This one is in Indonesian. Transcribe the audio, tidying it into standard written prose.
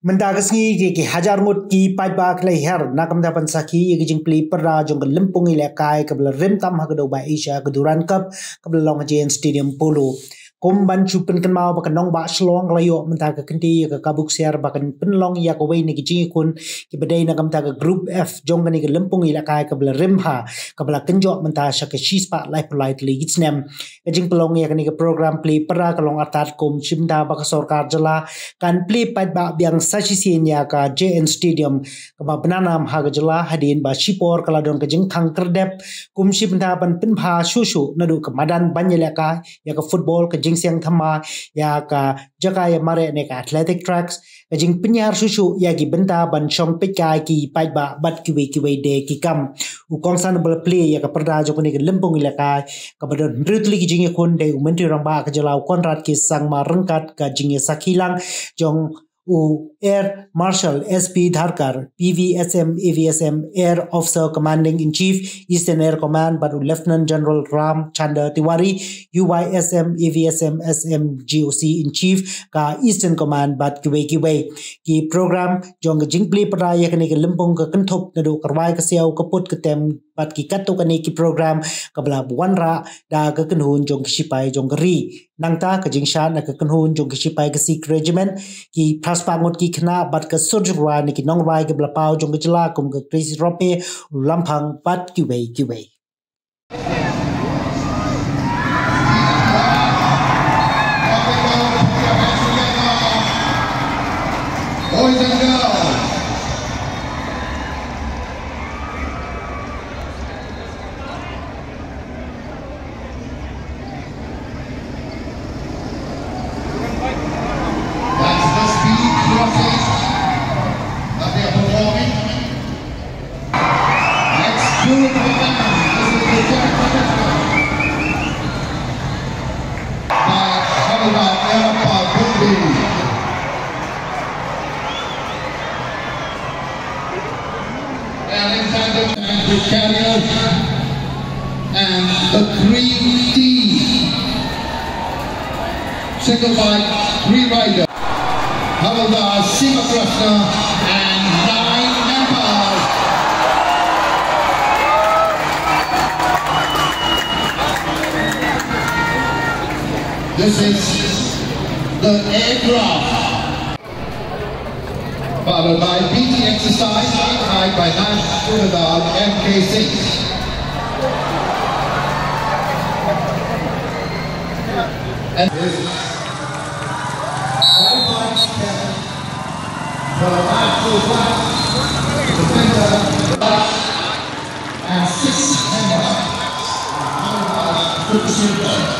Mendagasni ki hajar mut ki paj bak lai her nakam dapan saki yegi jing pli perra jong lempung ilakai kabla rim tam hagdo ba Asia keduran kap kabla long JN Stadium polo komban chupen kenmau bakan nong ba slong layo mentaga kendi ke kabuk siar bakan penlong ya ko wei ni jing kun ki badai nakam daga group F jong ni lempung ilakai kabla rim ha kabla kenjok mentasha ke shispa lai politely itsnem jing pelong ya ni program pli perra kalong atat kom chimda bak sorkar jala kan pli paj ba biang Sachisinya ka JN Stadium kaba penanam hagajala hadin ba shipor kaladon kejeng khang kerdep kumshi pendapan penpha shushu nadu kemadan banyalaka ya ka football kejeng siang thama ya ka jaga ya mare ne ka athletic tracks kejeng penyar shushu ya ki benta ban chong pekai ki paiba bat kiwi de ki kam ukong san bal play ya ka perda jokoni lempung ilaka kabadon mrutli ki jinge kon de umenti rang ba kajala konrat ki sangma rengkat ka jinge sakilang jong Air Marshal S.P. Dharkar, PVSM, AVSM, Air Officer Commanding in Chief, Eastern Air Command, Baru Lieutenant General Ram Chandhar Tiwari, UYSM, EVSM, SM, GOC in Chief, Ka Eastern Command, Bat KUAE. Ki program jong jingpli peraya kene ke lempung ke kentop nado kerwai ke siau keput ketem bat ki kato kene ki program kabla buanra da ke kenhun jong sipai jong geri nangta ke jingshan na ke kenhun jong sipai ke sik regiment ki paspangot ki khna bat ke surjwa ni ki nongrai ke blapau jong jela kum ke crisis rope lampang bat ki wei boys and girls Simplified three-rider, Havaldar, Sima Krishna, and 9 members. This is the aircraft, followed by PT exercise, tied by National MK6. And this and 6 members.